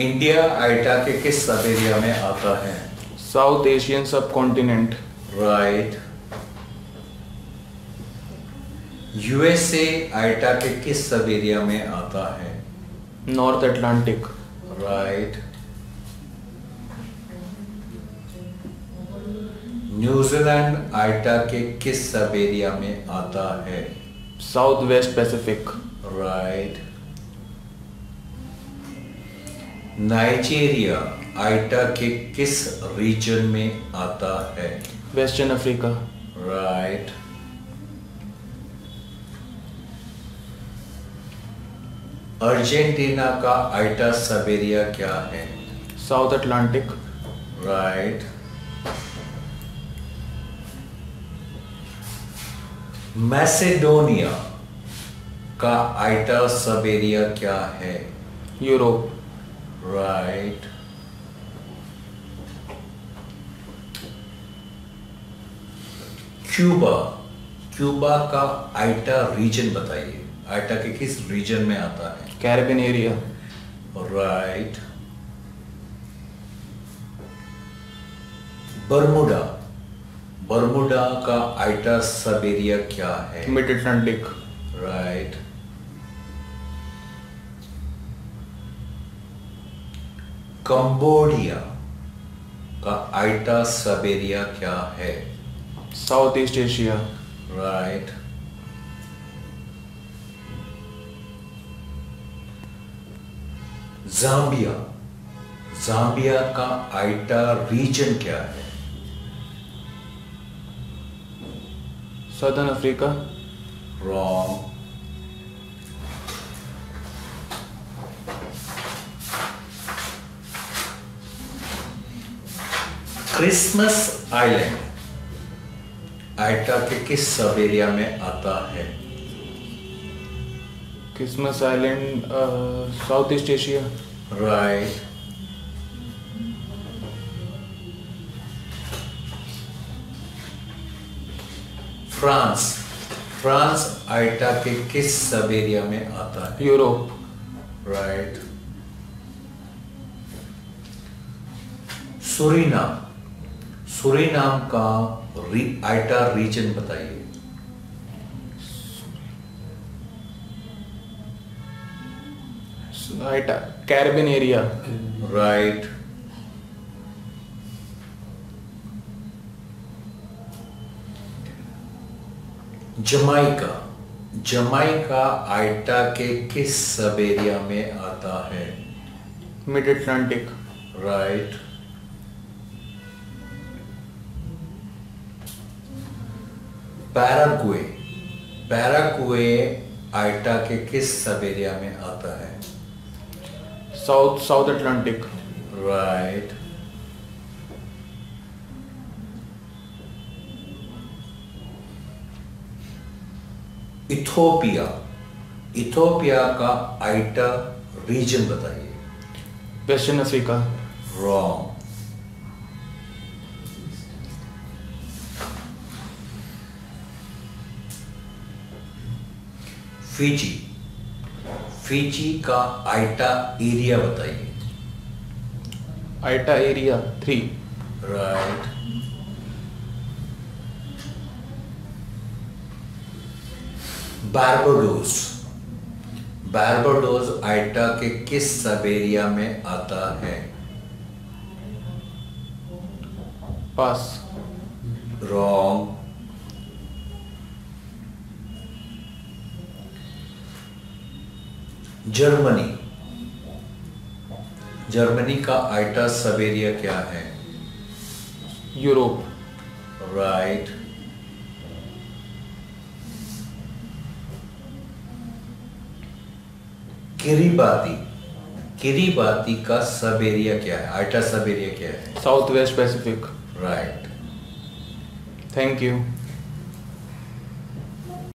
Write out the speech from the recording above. India आईटा के किस sub area में आता है? South Asian subcontinent. Right. USA IATA के किस सब एरिया में आता है? North Atlantic. Right. New Zealand IATA के किस सब एरिया में आता है? South west Pacific. Right. Nigeria IATA के किस रीजन में आता है? Western Africa. राइट। अर्जेंटीना का आईटा सब एरिया क्या है? South Atlantic. राइट। मैसेडोनिया का आईटा सब एरिया क्या है? यूरोप। राइट। क्यूबा का आईटा रीजन बताइए, आईटा के किस रीजन में आता है? Caribbean area. राइट। बर्मुडा का आईटा सब एरिया क्या है? Mid Atlantic. राइट। कंबोडिया का आईटा सब एरिया क्या है? South East Asia. Right. Zambia का आईटा रीजन क्या है? Southern Africa. Wrong. Christmas Island IATA के किस सब एरिया में आता है? Christmas Island South East Asia. Right. France IATA के किस सब एरिया में आता है? यूरोप। राइट। सूरीनाम का आईटा रीजन बताइए। IATA Caribbean area. Right. Jamaica IATA के किस सब एरिया में आता है? Mid Atlantic. Right. Paraguay IATA के किस सब एरिया में आता है? South Atlantic. राइट। इथोपिया का आईटा रीजन बताइए। Western Africa. रॉन्ग। फिजी का आईटा एरिया बताइए। IATA area 3। Right. Barbados IATA के किस सब एरिया में आता है? पास। रॉन्ग। जर्मनी का आईटा सब एरिया क्या है? यूरोप। राइट। किरीबाती का सब एरिया क्या है? आईटा सब एरिया क्या है? South west Pacific. Right. Thank you.